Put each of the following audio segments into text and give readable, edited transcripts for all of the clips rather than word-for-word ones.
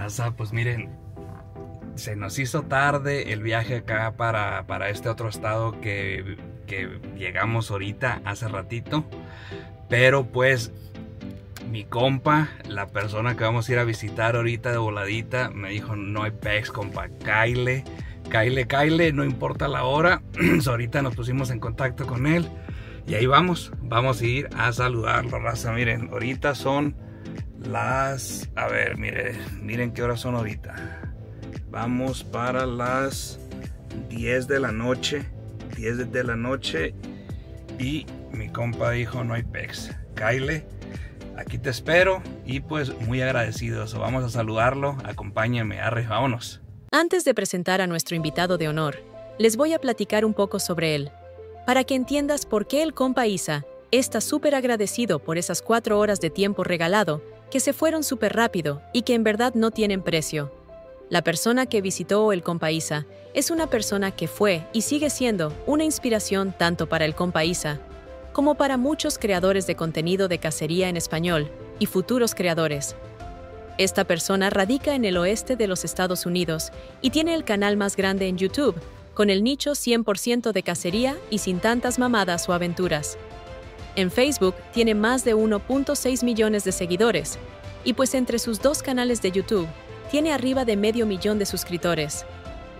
raza, pues miren, se nos hizo tarde el viaje acá para este otro estado que llegamos ahorita hace ratito, pero pues mi compa, la persona que vamos a ir a visitar ahorita de voladita, me dijo: no hay pex, compa, cáile, no importa la hora. Ahorita nos pusimos en contacto con él y ahí vamos a ir a saludarlo, raza. Miren, ahorita son las, a ver, miren qué horas son ahorita. Vamos para las 10 de la noche, y mi compa dijo: no hay pex, cáile, aquí te espero. Y pues muy agradecidos, vamos a saludarlo, acompáñenme, arre, vámonos. Antes de presentar a nuestro invitado de honor, les voy a platicar un poco sobre él, para que entiendas por qué el compa Isa está súper agradecido por esas 4 horas de tiempo regalado, que se fueron súper rápido y que en verdad no tienen precio. La persona que visitó el compa Isa es una persona que fue y sigue siendo una inspiración tanto para el compa Isa como para muchos creadores de contenido de cacería en español y futuros creadores. Esta persona radica en el oeste de los Estados Unidos y tiene el canal más grande en YouTube, con el nicho 100% de cacería y sin tantas mamadas o aventuras. En Facebook tiene más de 1.6 millones de seguidores, y pues entre sus 2 canales de YouTube tiene arriba de medio millón de suscriptores.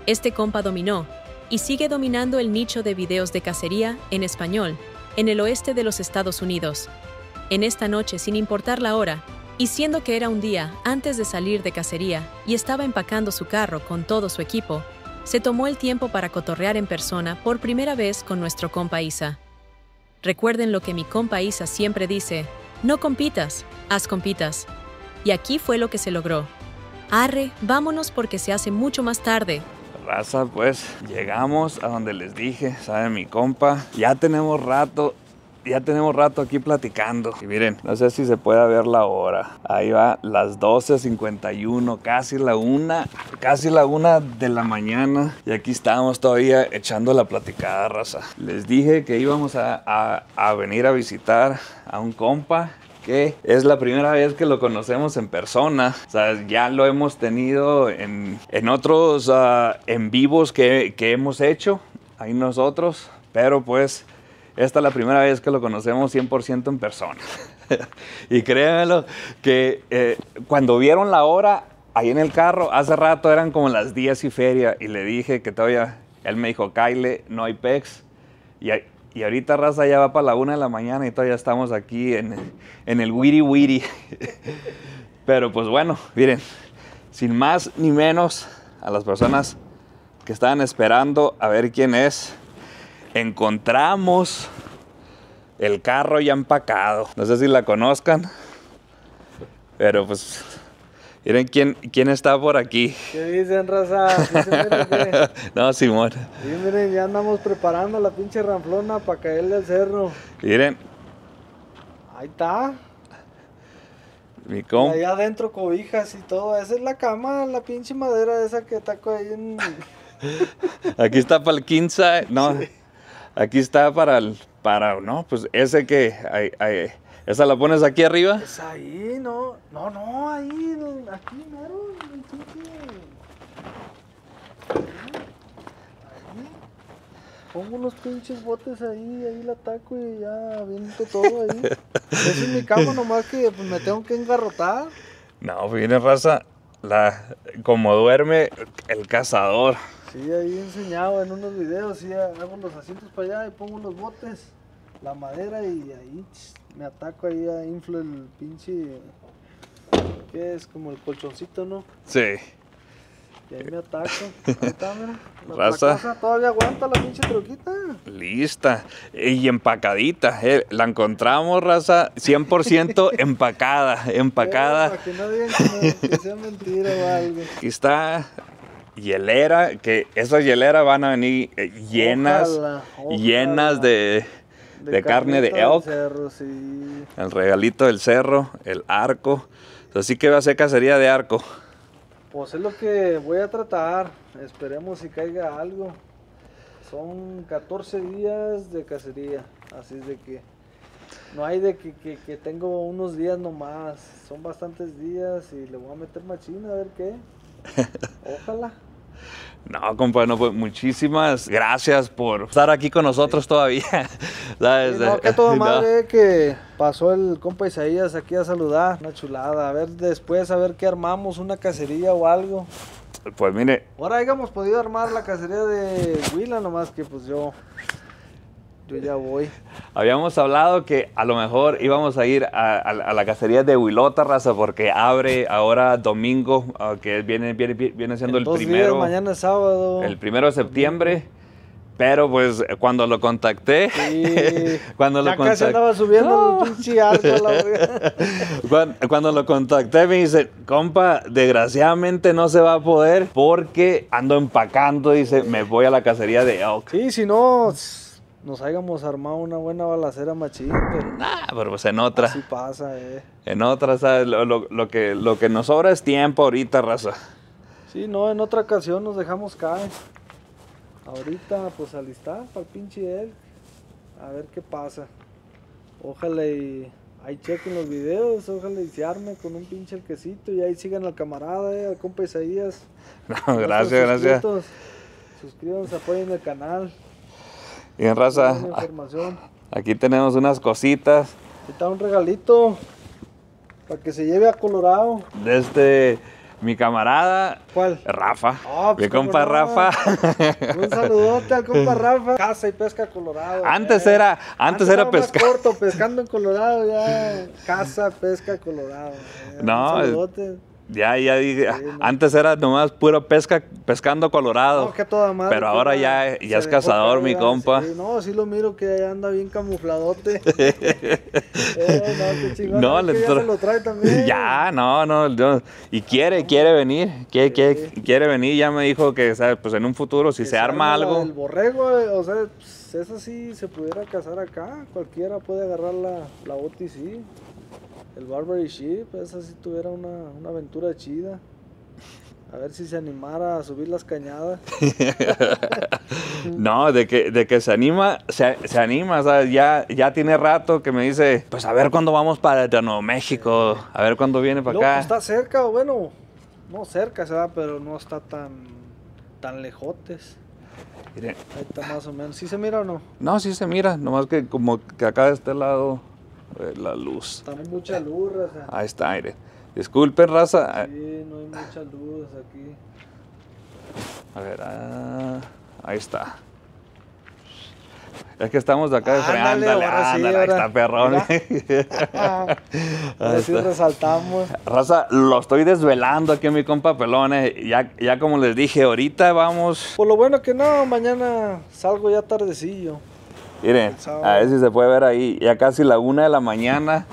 Este compa dominó y sigue dominando el nicho de videos de cacería en español en el oeste de los Estados Unidos. En esta noche, sin importar la hora, y siendo que era un día antes de salir de cacería y estaba empacando su carro con todo su equipo, se tomó el tiempo para cotorrear en persona por primera vez con nuestro compa Isa. Recuerden lo que mi compa Isa siempre dice: no compitas, haz compitas. Y aquí fue lo que se logró. Arre, vámonos porque se hace mucho más tarde. Raza, pues llegamos a donde les dije, ¿saben? Mi compa, ya tenemos rato aquí platicando. Y miren, no sé si se puede ver la hora. Ahí va, las 12:51, casi la 1 de la mañana. Y aquí estamos todavía echando la platicada, raza. Les dije que íbamos a venir a visitar a un compa que es la primera vez que lo conocemos en persona. O sea, ya lo hemos tenido en otros en vivos que hemos hecho ahí nosotros, pero pues esta es la primera vez que lo conocemos 100% en persona. Y créanmelo que cuando vieron la hora ahí en el carro, hace rato eran como las 10:00 y feria, y le dije que todavía, él me dijo: cáile, no hay pex. Y ahorita, raza, ya va para la 1 de la mañana y todavía estamos aquí en el wiri. Pero pues bueno, miren, sin más ni menos, a las personas que estaban esperando a ver quién es, encontramos el carro ya empacado. No sé si la conozcan, pero pues miren quién está por aquí. ¿Qué dicen, raza? No, Simón. Sí, miren, ya andamos preparando la pinche ramplona para caerle al cerro. Miren. Ahí está. Mi compa. Allá adentro cobijas y todo. Esa es la cama, la pinche madera esa que taco ahí en... Aquí está para el 15, no. Sí. Aquí está para, no, pues ese que... Hay, ¿esa la pones aquí arriba? Es pues ahí, no, ahí, aquí, mero, ahí. Pongo unos pinches botes ahí la taco y ya aviento todo ahí. Esa es mi cama, nomás que pues, me tengo que engarrotar. No, viene, raza, como duerme el cazador. Sí, ahí he enseñado en unos videos, sí, hago los asientos para allá y pongo unos botes, la madera, y ahí me ataco, ahí inflo el pinche, que es como el colchoncito, ¿no? Sí. Y ahí me ataco. Ahí está, mira. Raza, todavía aguanta la pinche troquita. Lista y empacadita. La encontramos, raza, 100% empacada. Para que no digan que sea mentira o algo. Aquí está hielera, que esas hieleras van a venir llenas, ojalá, llenas de carne de elk, cerro, sí. El regalito del cerro, el arco. Así que va a ser cacería de arco. Pues es lo que voy a tratar, esperemos si caiga algo. Son 14 días de cacería, así es de que No hay de que tengo unos días nomás, son bastantes días y le voy a meter machina a ver qué. Ojalá. No, compa, no, pues muchísimas gracias por estar aquí con nosotros todavía. ¿Sabes? Sí, no, que toda madre que pasó el compa Isaías aquí a saludar, una chulada. A ver después, a ver qué armamos, una cacería o algo. Pues mire. Ahora hayamos podido armar la cacería de Huila, nomás que pues yo ya voy. Habíamos hablado que a lo mejor íbamos a ir a la cacería de Huilota, raza, porque abre ahora domingo, que viene siendo el primero. Mañana es sábado. El 1 de septiembre. Pero pues cuando lo contacté, sí. Casi andaba subiendo el pinche árbol, cuando lo contacté me dice, compa, desgraciadamente no se va a poder porque ando empacando, dice, me voy a la cacería de Elk. Sí, si no, nos hayamos armado una buena balacera machín. Nah, pero pues en otra. Así pasa, En otra, ¿sabes? Lo que nos sobra es tiempo ahorita, raza. Sí, no, en otra ocasión nos dejamos caer. Ahorita, pues alistar para el pinche Elk, a ver qué pasa. Ojalá y ahí chequen los videos, ojalá y se arme con un pinche elquecito y ahí sigan al camarada, al compa Isaías. No, gracias, gracias. Suscríbanse, apoyen el canal. Bien, raza, aquí tenemos unas cositas. Aquí está un regalito para que se lleve a Colorado. De este... Mi camarada. ¿Cuál? Rafa. Oh, pues mi compa Rafa. Un saludote al compa Rafa. Caza y pesca Colorado. Antes era pescar. Corto, pescando en Colorado ya. Caza, pesca Colorado. No. Un saludote. Ya dije. Sí, antes era nomás puro pescando Colorado. No, que toda madre. Pero ahora ya es cazador, mi compa. Sí, no, sí lo miro que anda bien camufladote. Qué chingón. No, ya se lo trae también. Ya, no. Y quiere venir. Quiere venir. Ya me dijo que, ¿sabes? Pues en un futuro, si se arma algo. El borrego, o sea, pues, esa sí se pudiera cazar acá. Cualquiera puede agarrar la OTC. El Barbary Sheep, esa sí tuviera una aventura chida. A ver si se animara a subir las cañadas. No, de que se anima, ¿sabes? Ya tiene rato que me dice, pues a ver cuándo vamos para Nuevo México, a ver cuándo viene para acá. Está cerca, bueno, no cerca, ¿sabes? Pero no está tan lejotes. Miren. Ahí está más o menos. ¿Sí se mira o no? No, sí se mira, nomás que como que acá de este lado... La luz. También mucha luz, raza. Ahí está, aire. Disculpen, raza. Sí, no hay mucha luz aquí. A ver, ahí está. Es que estamos de acá de frente. Ándale, ahí está, perrón. Así resaltamos. Raza, lo estoy desvelando aquí a mi compa Pelón. Ya como les dije, ahorita vamos. Por lo bueno que no, mañana salgo ya tardecillo. Miren, a ver si se puede ver ahí, ya casi la 1 de la mañana,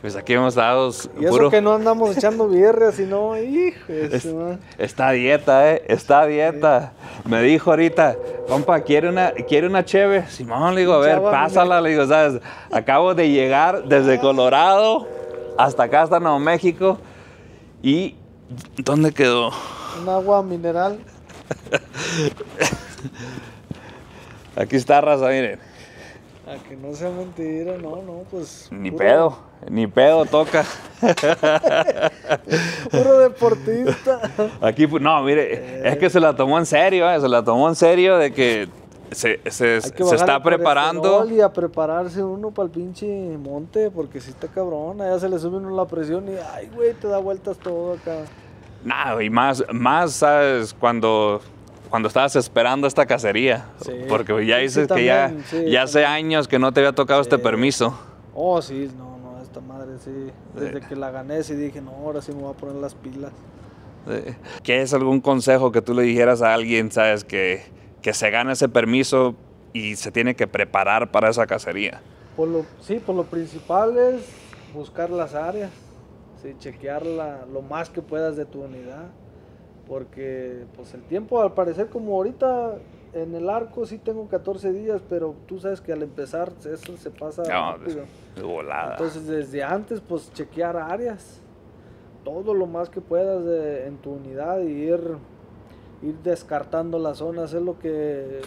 pues aquí hemos dado... Y eso puro... que no andamos echando birria, sino, hijo, está dieta, está dieta. Sí. Me dijo ahorita, compa, ¿quiere una cheve? Simón, le digo, a ver, pásala, le digo, ¿sabes? Acabo de llegar desde Colorado hasta acá, hasta Nuevo México, y ¿dónde quedó? Un agua mineral. Aquí está, raza, miren. A que no sea mentira, no, pues... Ni puro... pedo, ni pedo toca. Puro deportista. Aquí, no, mire, es que se la tomó en serio, se la tomó en serio de que se está preparando. Y a prepararse uno para el pinche monte, porque si está cabrón, allá se le sube uno la presión y, ay, güey, te da vueltas todo acá. Nah, y más, ¿sabes? Cuando estabas esperando esta cacería, sí, porque ya dices que también, ya hace años que no te había tocado este permiso. Oh, sí, no, esta madre sí. Desde que la gané sí dije, no, ahora sí me voy a poner las pilas. Sí. ¿Qué es algún consejo que tú le dijeras a alguien, sabes, que se gana ese permiso y se tiene que preparar para esa cacería? Por lo principal es buscar las áreas, sí, chequear lo más que puedas de tu unidad. Porque pues el tiempo, al parecer, como ahorita en el arco sí tengo 14 días, pero tú sabes que al empezar eso se pasa rápido. Es volada. Entonces desde antes pues chequear áreas, todo lo más que puedas en tu unidad y ir descartando las zonas. Es lo que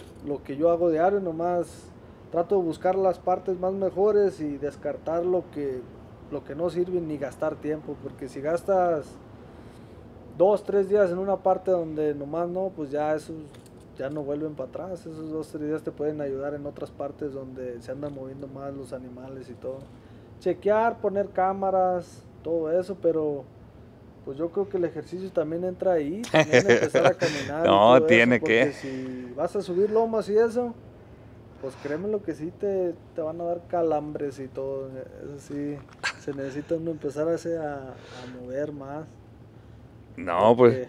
yo hago diario, nomás Trato de buscar las partes más mejores y descartar lo que no sirve, ni gastar tiempo, porque si gastas 2, 3 días en una parte donde nomás no, pues ya esos ya no vuelven para atrás. Esos 2, 3 días te pueden ayudar en otras partes donde se andan moviendo más los animales y todo. Chequear, poner cámaras, todo eso, pero pues yo creo que el ejercicio también entra ahí, también empezar a caminar. No, tiene eso, que. Si vas a subir lomas y eso, pues créeme lo que sí te van a dar calambres y todo. Eso sí, se necesita uno empezar a mover más. No, porque... pues,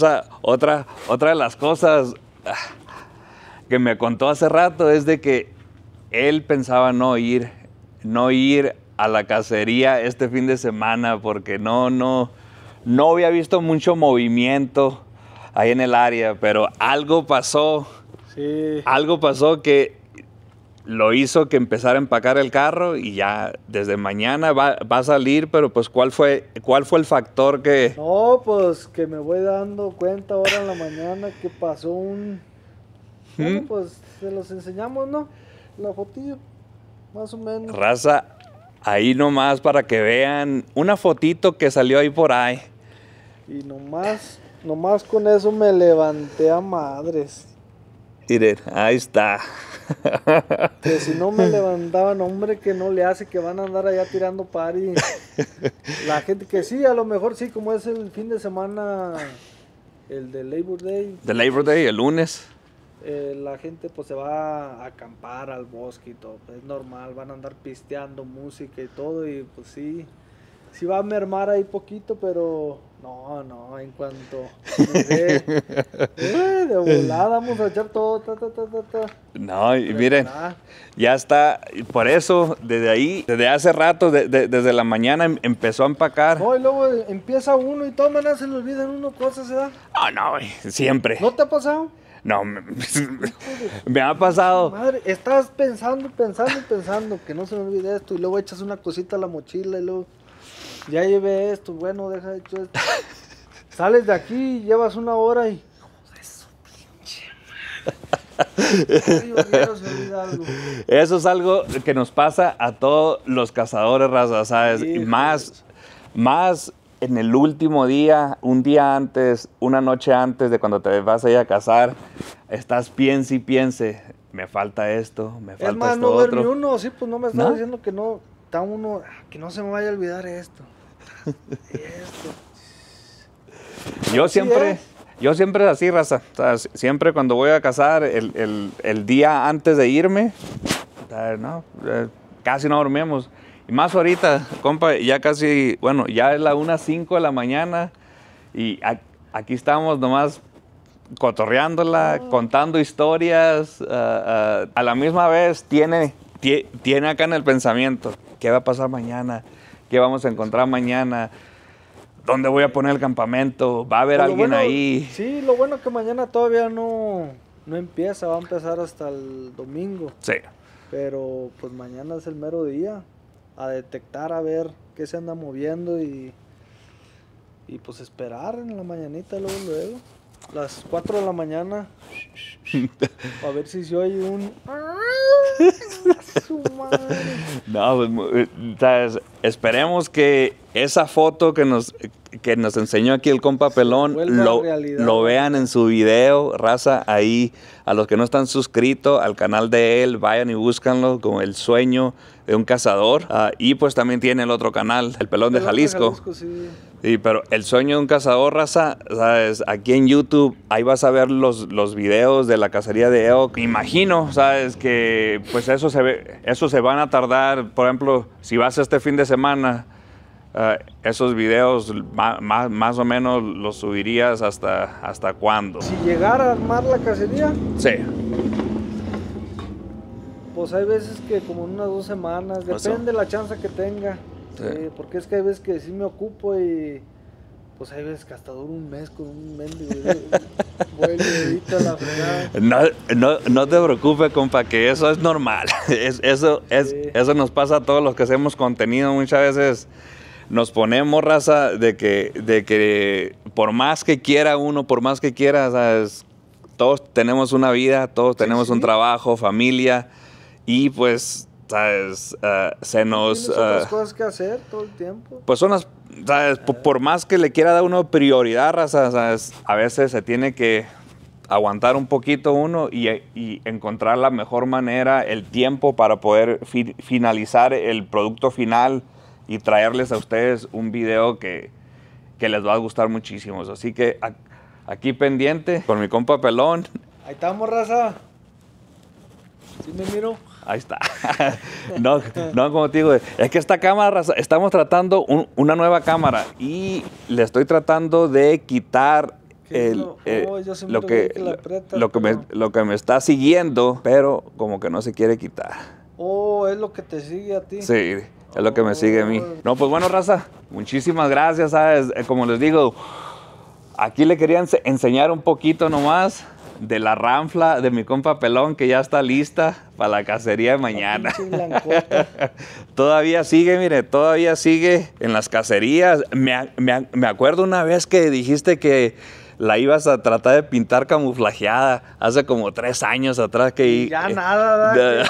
raza, otra de las cosas que me contó hace rato es de que él pensaba no ir a la cacería este fin de semana porque no había visto mucho movimiento ahí en el área, pero algo pasó. Sí. Algo pasó que lo hizo que empezara a empacar el carro y ya desde mañana va a salir, pero pues ¿cuál fue el factor que...? No, pues que me voy dando cuenta ahora en la mañana que pasó un... Bueno, pues se los enseñamos, ¿no? La fotillo, más o menos. Raza, ahí nomás para que vean una fotito que salió ahí por ahí. Y nomás con eso me levanté a madres. Miren, ahí está. Que si no me levantaban, hombre, que no le hace, que van a andar allá tirando party. La gente que sí, a lo mejor sí, como es el fin de semana, el de Labor Day. De Labor Day, el lunes. La gente pues se va a acampar al bosque y todo, pues, es normal, van a andar pisteando música y todo, y pues sí. Sí va a mermar ahí poquito, pero no, en cuanto de volada vamos a echar todo, No, y miren, ya está, por eso, desde ahí, desde hace rato, desde la mañana empezó a empacar. No, y luego empieza uno y de todas maneras se le olvidan uno cosas, ¿verdad? Ah, no, siempre. ¿No te ha pasado? No, me ha pasado. Madre, estás pensando, que no se me olvide esto, y luego echas una cosita a la mochila y luego... Ya llevé esto, bueno, deja hecho esto. Sales de aquí, llevas una hora y... Joder, eso, pinche madre. Eso es algo que nos pasa a todos los cazadores, raza, ¿sabes? Sí, más en el último día, un día antes, una noche antes de cuando te vas a ir a cazar, estás piense y piense, me falta esto, me falta esto otro. Es más, no ver ni uno, sí, pues no me estás diciendo que no... Está uno, que no se me vaya a olvidar esto. Yo siempre así, raza. O sea, siempre cuando voy a cazar, el día antes de irme, casi no dormimos. Y más ahorita, compa, ya casi, bueno, ya es la 1:05 de la mañana y aquí estamos nomás cotorreándola, contando historias. A la misma vez tiene acá en el pensamiento, ¿qué va a pasar mañana? ¿Qué vamos a encontrar mañana? ¿Dónde voy a poner el campamento? ¿Va a haber alguien ahí? Sí, lo bueno que mañana todavía no empieza, va a empezar hasta el domingo. Sí. Pero pues mañana es el mero día, a detectar, a ver qué se anda moviendo y pues esperar en la mañanita luego. Las 4 de la mañana, a ver si se oye un... No, pues, ¿sabes? Esperemos que esa foto que nos enseñó aquí el compa Pelón lo vean en su video, raza, ahí. A los que no están suscritos al canal de él, vayan y búscanlo como El Sueño de un Cazador. Y pues también tiene el otro canal, El Pelón de Jalisco. Sí, pero El Sueño de un Cazador, raza, ¿sabes? Aquí en YouTube, ahí vas a ver los videos de la cacería de Elk. Imagino, ¿sabes? Que pues eso se van a tardar. Por ejemplo, si vas este fin de semana, esos videos más o menos los subirías hasta cuándo. Si llegara a armar la cacería, sí, pues hay veces que como en unas 2 semanas, depende de la chance que tenga. Sí. Porque es que hay veces que sí me ocupo y pues hay veces que hasta dura un mes con un mendigo. No te preocupes, compa, que eso es normal. Eso nos pasa a todos los que hacemos contenido. Muchas veces nos ponemos, raza, de que por más que quiera uno, por más que quiera, ¿sabes? Todos tenemos una vida, todos tenemos un trabajo, familia. Y pues, ¿sabes? Se nos... otras cosas que hacer todo el tiempo. Pues son las... ¿sabes? Por más que le quiera dar uno prioridad, raza, ¿sabes? A veces se tiene que aguantar un poquito uno y encontrar la mejor manera, el tiempo para poder finalizar el producto final y traerles a ustedes un video que les va a gustar muchísimo. Así que aquí pendiente con mi compa Pelón. Ahí estamos, raza. Sí me miro. Ahí está. No, no, como te digo, es que esta cámara, estamos tratando una nueva cámara y le estoy tratando de quitar lo que me está siguiendo, pero como que no se quiere quitar. Oh, es lo que te sigue a ti. Sí, es lo que me sigue a mí. No, pues bueno, raza, muchísimas gracias, ¿sabes? Como les digo, aquí le quería enseñar un poquito nomás de la ranfla de mi compa Pelón, que ya está lista para la cacería de mañana. Todavía sigue, mire, todavía sigue en las cacerías. Me acuerdo una vez que dijiste que la ibas a tratar de pintar camuflajeada hace como 3 años atrás. Que ya nada,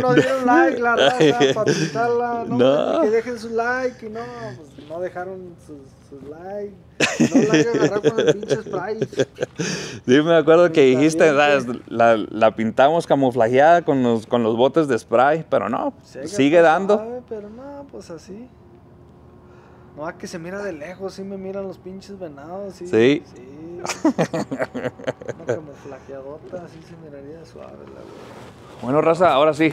no dieron like, la raza, para pintarla. No, que dejen su like, y no, pues no dejaron sus likes. No la voy a agarrar con el pinche spray. Sí, me acuerdo que dijiste, la pintamos camuflajeada con los botes de spray, pero no, sigue dando. Sabe, pero no, pues así. No, a que se mira de lejos, sí me miran los pinches venados. Sí. Sí. Una camuflajeadota, así se miraría suave, la verdad. Bueno, raza, ahora sí,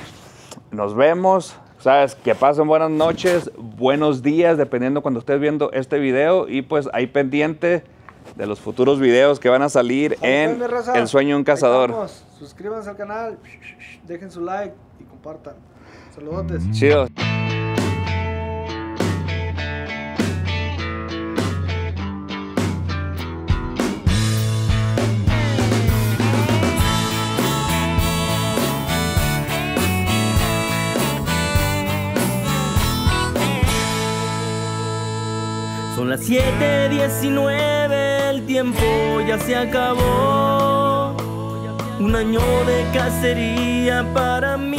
nos vemos. Sabes, que pasen buenas noches, buenos días, dependiendo cuando estés viendo este video. Y pues ahí pendiente de los futuros videos que van a salir en El Sueño de un Cazador. Suscríbanse al canal, dejen su like y compartan. Saludotes. Chido. Son las 7:19, el tiempo ya se acabó. Un año de cacería para mí.